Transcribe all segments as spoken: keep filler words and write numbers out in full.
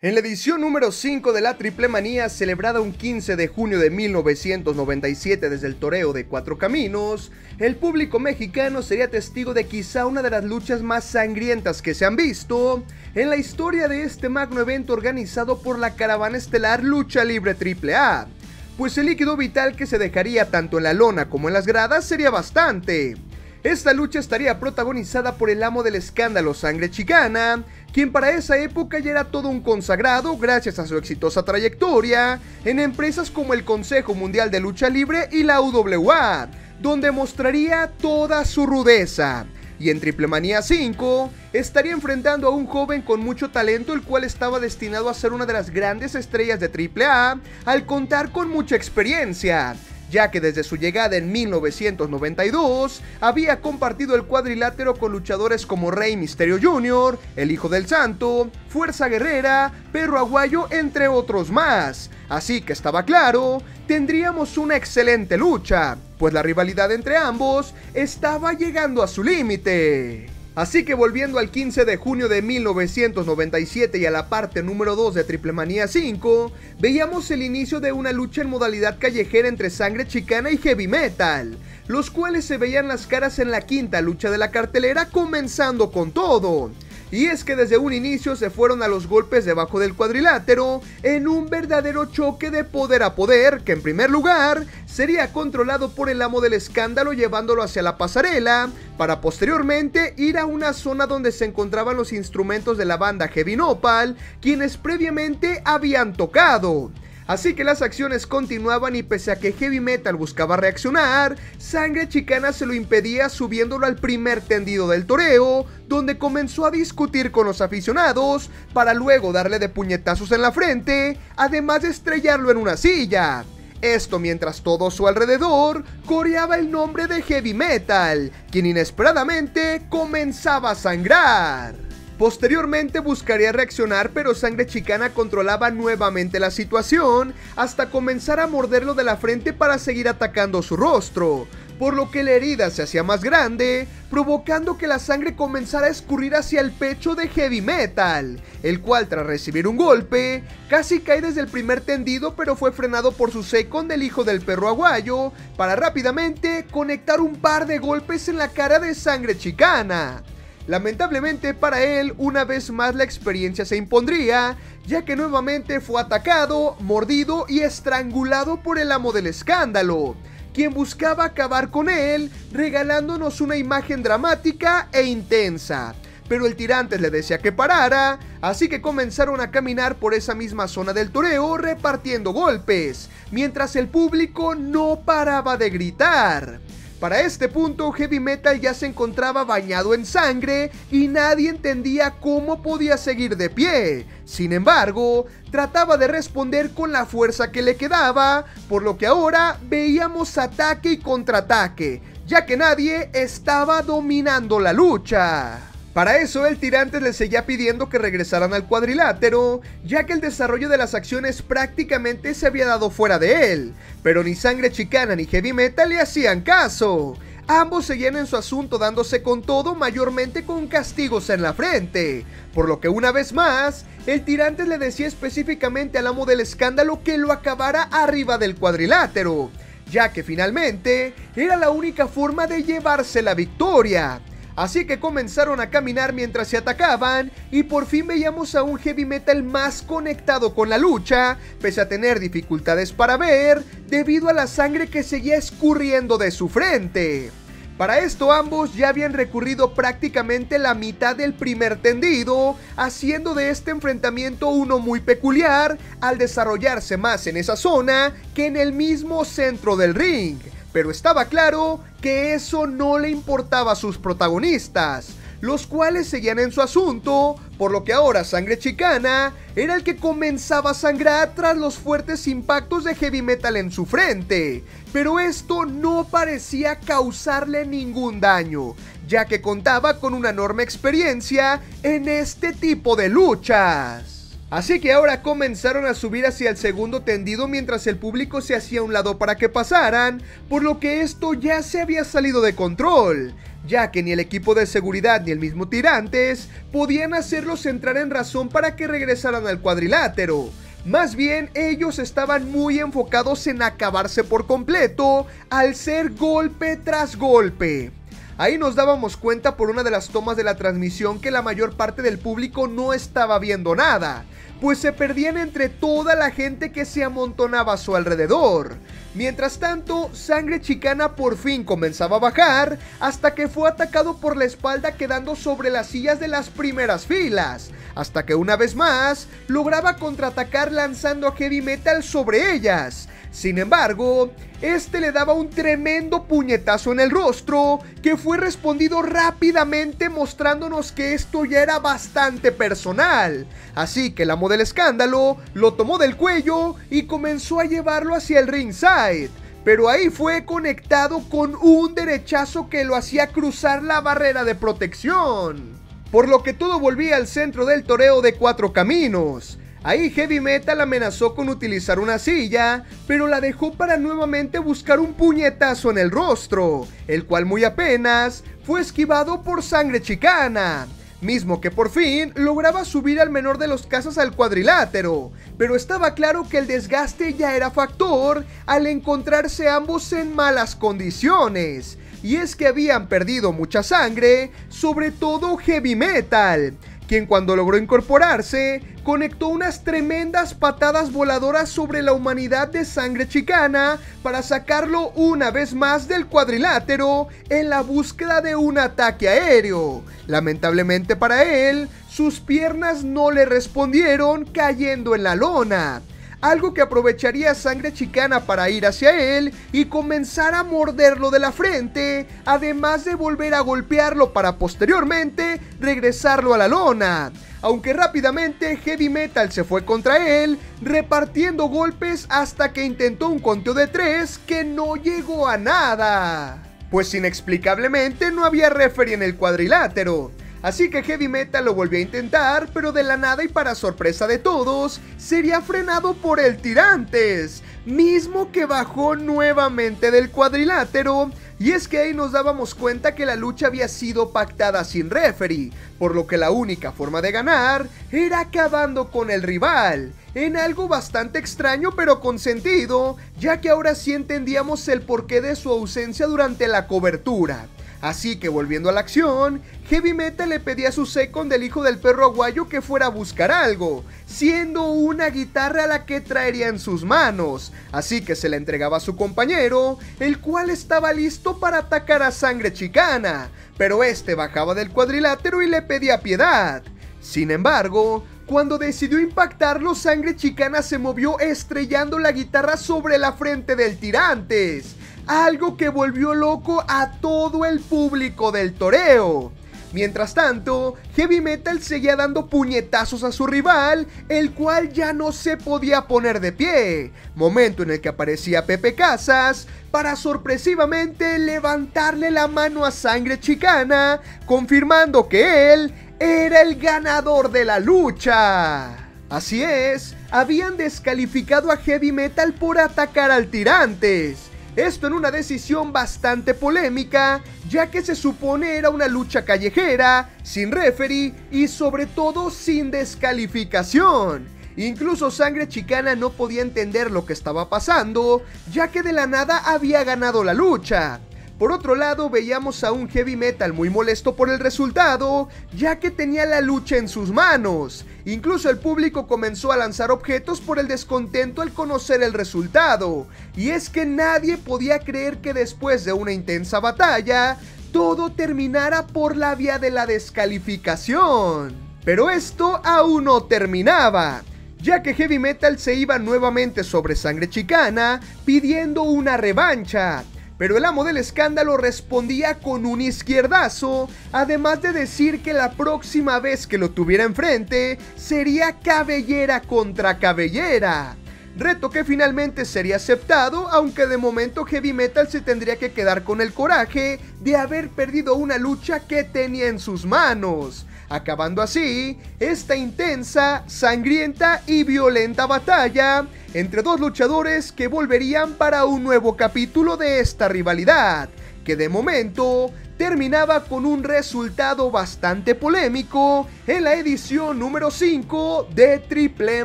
En la edición número cinco de la Triple Manía, celebrada un quince de junio de mil novecientos noventa y siete desde el Toreo de Cuatro Caminos, el público mexicano sería testigo de quizá una de las luchas más sangrientas que se han visto en la historia de este magno evento organizado por la caravana estelar Lucha Libre triple A, pues el líquido vital que se dejaría tanto en la lona como en las gradas sería bastante. Esta lucha estaría protagonizada por el amo del escándalo, Sangre Chicana, quien para esa época ya era todo un consagrado gracias a su exitosa trayectoria en empresas como el Consejo Mundial de Lucha Libre y la U W A, donde mostraría toda su rudeza. Y en Triple Manía cinco, estaría enfrentando a un joven con mucho talento, el cual estaba destinado a ser una de las grandes estrellas de triple A al contar con mucha experiencia, ya que desde su llegada en mil novecientos noventa y dos había compartido el cuadrilátero con luchadores como Rey Mysterio junior, el Hijo del Santo, Fuerza Guerrera, Perro Aguayo, entre otros más. Así que estaba claro, tendríamos una excelente lucha, pues la rivalidad entre ambos estaba llegando a su límite. Así que volviendo al quince de junio de mil novecientos noventa y siete y a la parte número dos de Triple Manía cinco, veíamos el inicio de una lucha en modalidad callejera entre Sangre Chicana y Heavy Metal, los cuales se veían las caras en la quinta lucha de la cartelera, comenzando con todo. Y es que desde un inicio se fueron a los golpes debajo del cuadrilátero en un verdadero choque de poder a poder que en primer lugar sería controlado por el amo del escándalo, llevándolo hacia la pasarela para posteriormente ir a una zona donde se encontraban los instrumentos de la banda Heavy Nopal, quienes previamente habían tocado. Así que las acciones continuaban y pese a que Heavy Metal buscaba reaccionar, Sangre Chicana se lo impedía subiéndolo al primer tendido del toreo, donde comenzó a discutir con los aficionados para luego darle de puñetazos en la frente, además de estrellarlo en una silla. Esto mientras todo su alrededor coreaba el nombre de Heavy Metal, quien inesperadamente comenzaba a sangrar. Posteriormente buscaría reaccionar, pero Sangre Chicana controlaba nuevamente la situación hasta comenzar a morderlo de la frente para seguir atacando su rostro, por lo que la herida se hacía más grande, provocando que la sangre comenzara a escurrir hacia el pecho de Heavy Metal, el cual tras recibir un golpe, casi cae desde el primer tendido, pero fue frenado por su secón del Hijo del Perro Aguayo, para rápidamente conectar un par de golpes en la cara de Sangre Chicana. Lamentablemente para él, una vez más la experiencia se impondría, ya que nuevamente fue atacado, mordido y estrangulado por el amo del escándalo, quien buscaba acabar con él, regalándonos una imagen dramática e intensa. Pero el tirante le decía que parara, así que comenzaron a caminar por esa misma zona del toreo repartiendo golpes, mientras el público no paraba de gritar. Para este punto, Heavy Metal ya se encontraba bañado en sangre y nadie entendía cómo podía seguir de pie. Sin embargo, trataba de responder con la fuerza que le quedaba, por lo que ahora veíamos ataque y contraataque, ya que nadie estaba dominando la lucha. Para eso el tirante le seguía pidiendo que regresaran al cuadrilátero, ya que el desarrollo de las acciones prácticamente se había dado fuera de él, pero ni Sangre Chicana ni Heavy Metal le hacían caso. Ambos seguían en su asunto dándose con todo, mayormente con castigos en la frente, por lo que una vez más, el tirante le decía específicamente al amo del escándalo que lo acabara arriba del cuadrilátero, ya que finalmente era la única forma de llevarse la victoria. Así que comenzaron a caminar mientras se atacaban y por fin veíamos a un Heavy Metal más conectado con la lucha, pese a tener dificultades para ver debido a la sangre que seguía escurriendo de su frente. Para esto ambos ya habían recurrido prácticamente la mitad del primer tendido, haciendo de este enfrentamiento uno muy peculiar al desarrollarse más en esa zona que en el mismo centro del ring. Pero estaba claro que eso no le importaba a sus protagonistas, los cuales seguían en su asunto, por lo que ahora Sangre Chicana era el que comenzaba a sangrar tras los fuertes impactos de Heavy Metal en su frente, pero esto no parecía causarle ningún daño, ya que contaba con una enorme experiencia en este tipo de luchas. Así que ahora comenzaron a subir hacia el segundo tendido mientras el público se hacía a un lado para que pasaran, por lo que esto ya se había salido de control, ya que ni el equipo de seguridad ni el mismo Tirantes podían hacerlos entrar en razón para que regresaran al cuadrilátero. Más bien, ellos estaban muy enfocados en acabarse por completo al ser golpe tras golpe. Ahí nos dábamos cuenta por una de las tomas de la transmisión que la mayor parte del público no estaba viendo nada, pues se perdían entre toda la gente que se amontonaba a su alrededor. Mientras tanto, Sangre Chicana por fin comenzaba a bajar, hasta que fue atacado por la espalda quedando sobre las sillas de las primeras filas, hasta que una vez más lograba contraatacar lanzando a Heavy Metal sobre ellas. Sin embargo, este le daba un tremendo puñetazo en el rostro, que fue respondido rápidamente mostrándonos que esto ya era bastante personal. Así que el amo del escándalo lo tomó del cuello y comenzó a llevarlo hacia el ringside, pero ahí fue conectado con un derechazo que lo hacía cruzar la barrera de protección, por lo que todo volvía al centro del toreo de cuatro caminos. Ahí Heavy Metal amenazó con utilizar una silla, pero la dejó para nuevamente buscar un puñetazo en el rostro, el cual muy apenas fue esquivado por Sangre Chicana, mismo que por fin lograba subir al menor de los casos al cuadrilátero, pero estaba claro que el desgaste ya era factor al encontrarse ambos en malas condiciones, y es que habían perdido mucha sangre, sobre todo Heavy Metal, quien cuando logró incorporarse, conectó unas tremendas patadas voladoras sobre la humanidad de Sangre Chicana para sacarlo una vez más del cuadrilátero en la búsqueda de un ataque aéreo. Lamentablemente para él, sus piernas no le respondieron, cayendo en la lona, algo que aprovecharía Sangre Chicana para ir hacia él y comenzar a morderlo de la frente, además de volver a golpearlo para posteriormente regresarlo a la lona, aunque rápidamente Heavy Metal se fue contra él, repartiendo golpes hasta que intentó un conteo de tres que no llegó a nada, pues inexplicablemente no había referee en el cuadrilátero. Así que Heavy Metal lo volvió a intentar, pero de la nada y para sorpresa de todos, sería frenado por el Tirantes, mismo que bajó nuevamente del cuadrilátero, y es que ahí nos dábamos cuenta que la lucha había sido pactada sin referee, por lo que la única forma de ganar era acabando con el rival, en algo bastante extraño pero con sentido, ya que ahora sí entendíamos el porqué de su ausencia durante la cobertura. Así que volviendo a la acción, Heavy Metal le pedía a su second del hijo del perro aguayo que fuera a buscar algo, siendo una guitarra la que traería en sus manos, así que se la entregaba a su compañero, el cual estaba listo para atacar a Sangre Chicana, pero este bajaba del cuadrilátero y le pedía piedad. Sin embargo, cuando decidió impactarlo, Sangre Chicana se movió estrellando la guitarra sobre la frente del Tirantes, algo que volvió loco a todo el público del toreo. Mientras tanto, Heavy Metal seguía dando puñetazos a su rival, el cual ya no se podía poner de pie, momento en el que aparecía Pepe Casas para sorpresivamente levantarle la mano a Sangre Chicana, confirmando que él era el ganador de la lucha. Así es, habían descalificado a Heavy Metal por atacar al Tirantes. Esto en una decisión bastante polémica, ya que se supone era una lucha callejera, sin referee y sobre todo sin descalificación. Incluso Sangre Chicana no podía entender lo que estaba pasando, ya que de la nada había ganado la lucha. Por otro lado, veíamos a un Heavy Metal muy molesto por el resultado, ya que tenía la lucha en sus manos. Incluso el público comenzó a lanzar objetos por el descontento al conocer el resultado. Y es que nadie podía creer que después de una intensa batalla, todo terminara por la vía de la descalificación. Pero esto aún no terminaba, ya que Heavy Metal se iba nuevamente sobre Sangre Chicana pidiendo una revancha. Pero el amo del escándalo respondía con un izquierdazo, además de decir que la próxima vez que lo tuviera enfrente sería cabellera contra cabellera, reto que finalmente sería aceptado, aunque de momento Heavy Metal se tendría que quedar con el coraje de haber perdido una lucha que tenía en sus manos. acabando así esta intensa, sangrienta y violenta batalla entre dos luchadores que volverían para un nuevo capítulo de esta rivalidad, que de momento terminaba con un resultado bastante polémico en la edición número cinco de Triple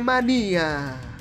Manía.